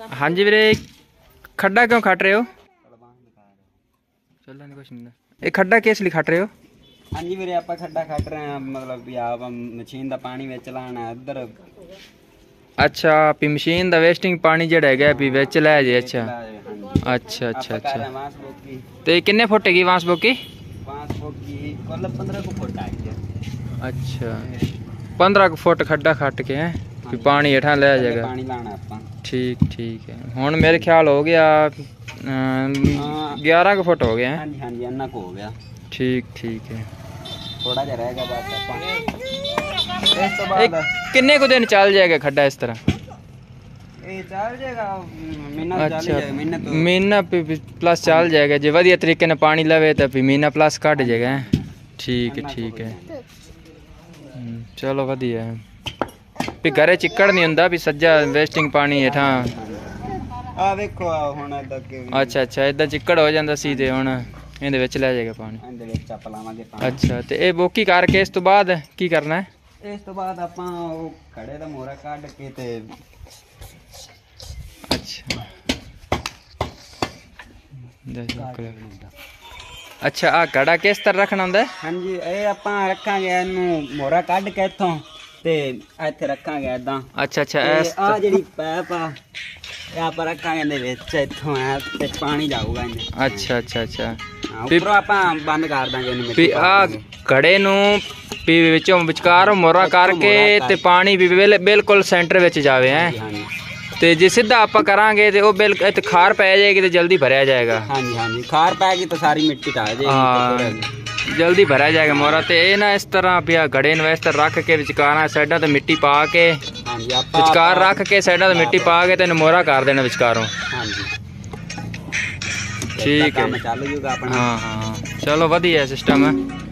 हाँ जी वीरे, खड्डा क्यों खाट रहे हो? ये खड्डा कैसे खाट रहे हो? हाँ जी वीरे, आप खड्डा खाट रहे हैं, मतलब आप मशीन का पानी में चलाना इधर। अच्छा, पी मशीन का वेस्टिंग पानी जड़ा है पी बेच लाया जी। अच्छा अच्छा अच्छा अच्छा, तो किन्ने फुट की बांस बोकी? बांस बोकी मतलब 15 फुट आ गया। अच्छा, 15 फुट खड्डा खाट के हैं फिर पानी हेठा ले जाएगा, पानी लाना अपन। ठीक ठीक है, हुन मेरे ख्याल हो गया 11 फुट हो गए हैं। हां जी हां जी, इतना को हो गया। ठीक ठीक है, थोड़ा जा रहेगा बस अपन। इस तो बाद कितने को दिन चल जाएगा खड्डा इस तरह? ए चल जाएगा महीना, चल जाएगा महीना, तो महीना प्लस चल जाएगा जे बढ़िया तरीके ने पानी लवे तो फिर महीना प्लस काट जाएगा। ठीक ठीक है, चलो बढ़िया है। फिर घरे चिक्कड़ नहीं हुंदा भी सज्जा वेस्टिंग पानी हेठा। आ देखो हुन तक। अच्छा अच्छा, इदा चिक्कड़ हो जांदा सी ते हुन ਇਹਦੇ ਵਿੱਚ ਲੈ ਜਾਏਗਾ ਪਾਣੀ, ਇਹਦੇ ਵਿੱਚ ਚੱਪ ਲਾਵਾਂਗੇ ਪਾਣੀ। ਅੱਛਾ, ਤੇ ਇਹ ਬੋਕੀ ਕਰਕੇ ਇਸ ਤੋਂ ਬਾਅਦ ਕੀ ਕਰਨਾ ਹੈ? ਇਸ ਤੋਂ ਬਾਅਦ ਆਪਾਂ ਉਹ ਖੜੇ ਦਾ ਮੋਰਾ ਕੱਢ ਕੇ ਤੇ अच्छा आ घड़ा किस तरह रखना होंगे? हाँ जी, ये आप रखा मोहरा काट के इतों इतने रखा गया इदा। अच्छा अच्छा, आ जी पैप आप रखा इतों पानी जाऊगा। अच्छा अच्छा अच्छा, फिर आप बंद कर देंगे। फिर आ घड़े विचों विचकार मोहरा करके ते पानी भी बिल्कुल सेंटर में जावे है ते जे सीधा आप करांगे ते ओ बिल्कुल खार पै जाएगी तो जल्दी भरया जाएगा। हाँ जी हाँ जी, खार पैगी तो सारी मिट्टी आ जाएगी, जल्दी भरया जाएगा मोहरा। तो ये ना इस तरह पिया घड़े नु इस तरह रख के विचकारा साइडा तो मिट्टी पा के, विचकार रख के साइडा तो मिट्टी पा के तेन मोहरा कर देना विचकारों। ठीक है, हाँ हाँ, चलो वधिया सिस्टम है।